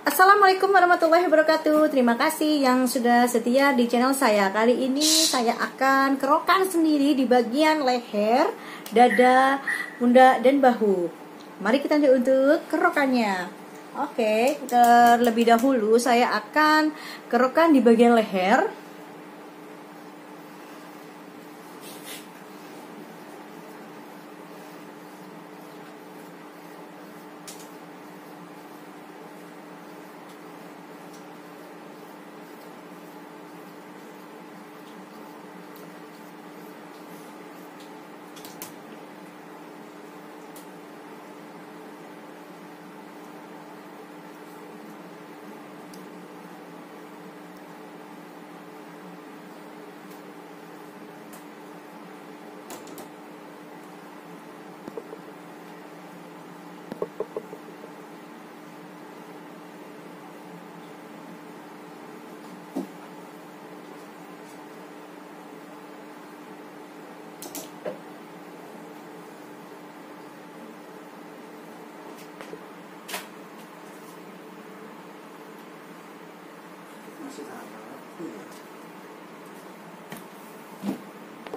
Assalamualaikum warahmatullahi wabarakatuh. Terima kasih yang sudah setia di channel saya. Kali ini saya akan kerokan sendiri di bagian leher, dada, pundak, dan bahu. Mari kita lanjut untuk kerokannya. Oke, terlebih dahulu saya akan kerokan di bagian leher.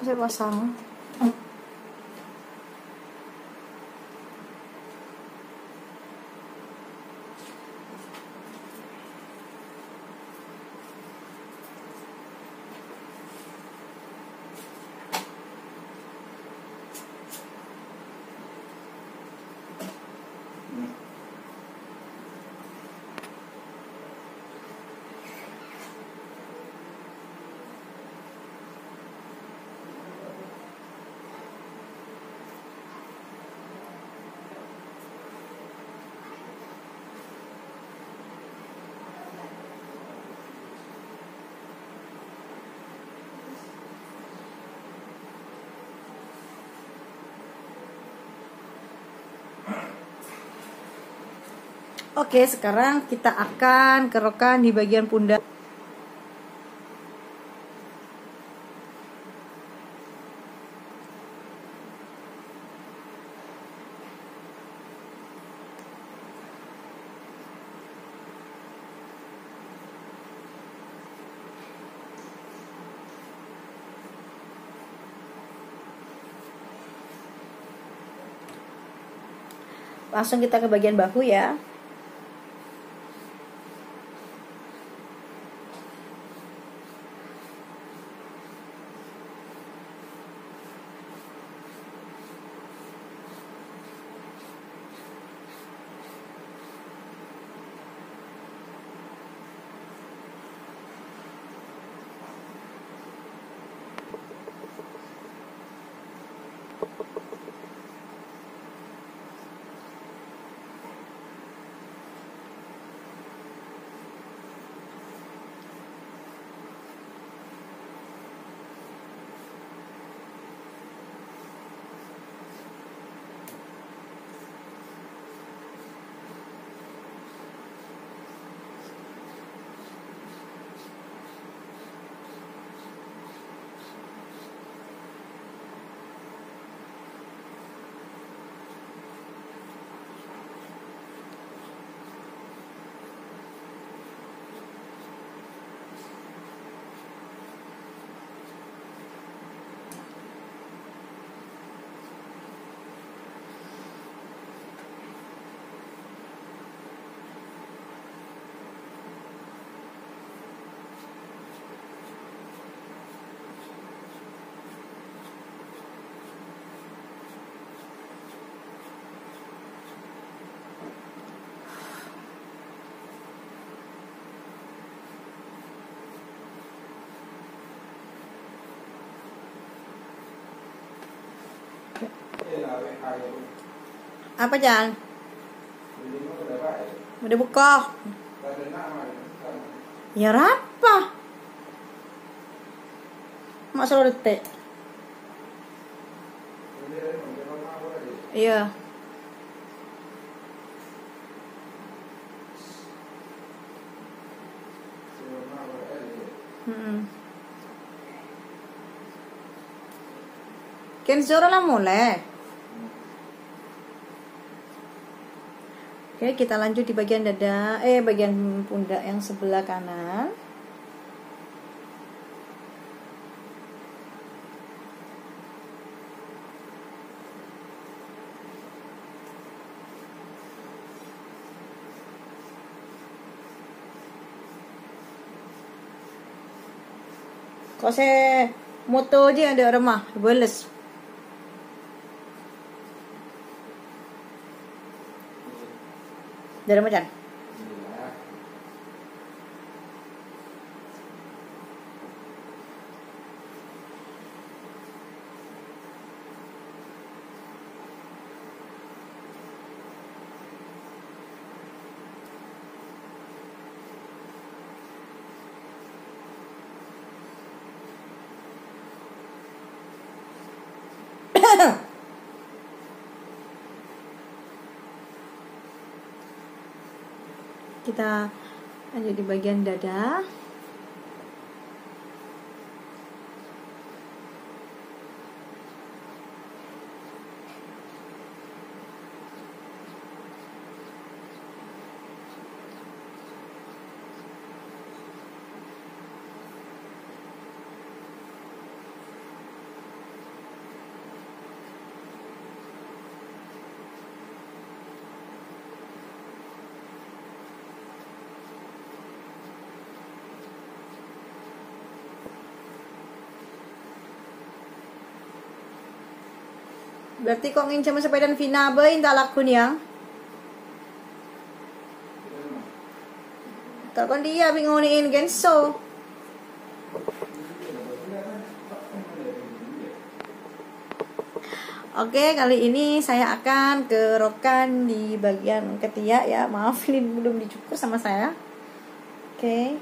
Saya pasang. Oke, sekarang kita akan kerokan di bagian pundak. Langsung kita ke bagian bahu ya. Apa Jan? Udah buka? Ya rapa? Masalah detik. Iya. Kan suara lah mulai. Oke, kita lanjut di bagian dada, bagian pundak yang sebelah kanan. Kok saya moto je ada remah, beles. Dari macam? Kita lanjut di bagian dada. Berarti kok ngin cuma sepeda Vina bein tak lakun yang. Tak kon dia bingung ni in genso. Oke, kali ini saya akan ke rokan di bagian ketiak ya. Maaf ini belum dicukur sama saya. Oke.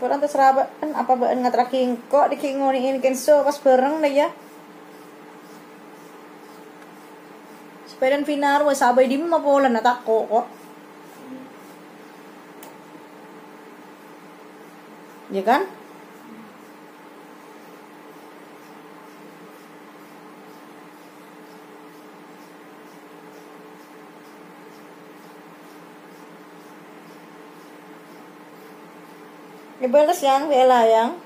Orang terserah baan, apa baan ngatraking kok dikingoniin kenso pas bareng deh ya. Sepeda Vinar wes abai di mana pola natak kok. Ya kan? Dibales yang Bella yang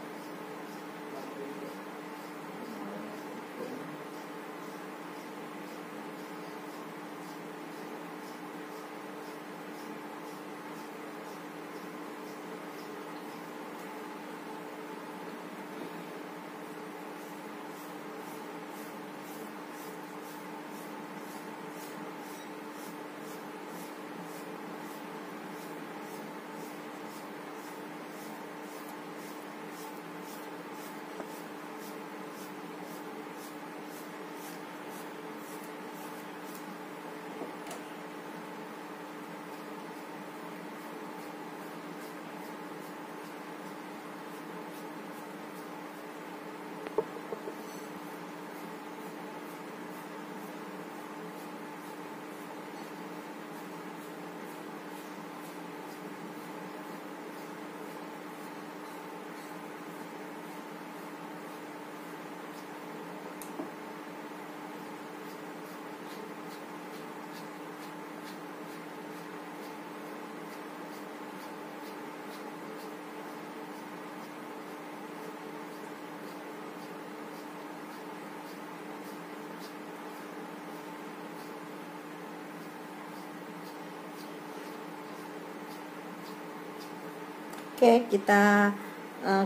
oke, kita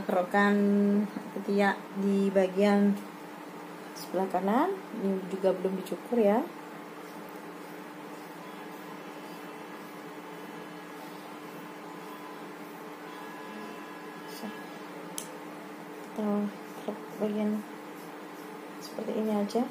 kerokan ketiak di bagian sebelah kanan. Ini juga belum dicukur ya. Kita kerok bagian seperti ini aja.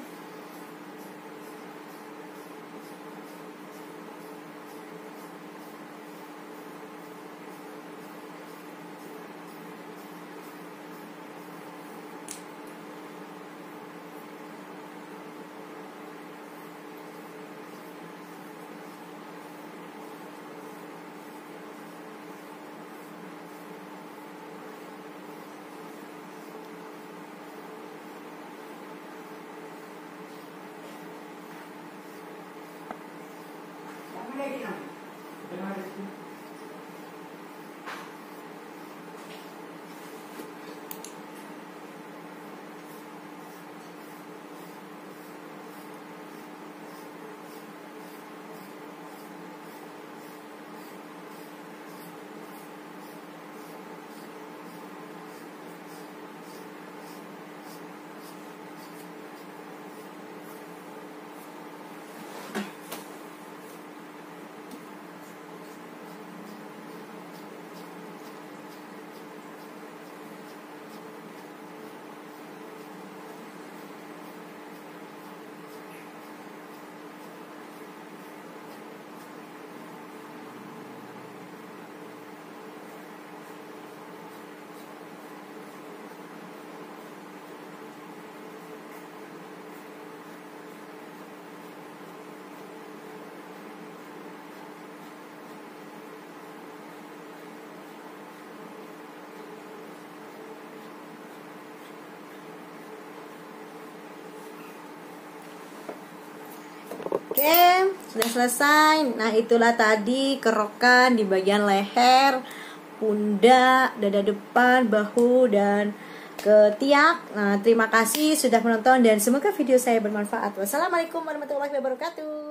Sudah selesai. Nah, itulah tadi kerokan di bagian leher, pundak, dada depan, bahu, dan ketiak. Nah, terima kasih sudah menonton dan semoga video saya bermanfaat. Wassalamualaikum warahmatullahi wabarakatuh.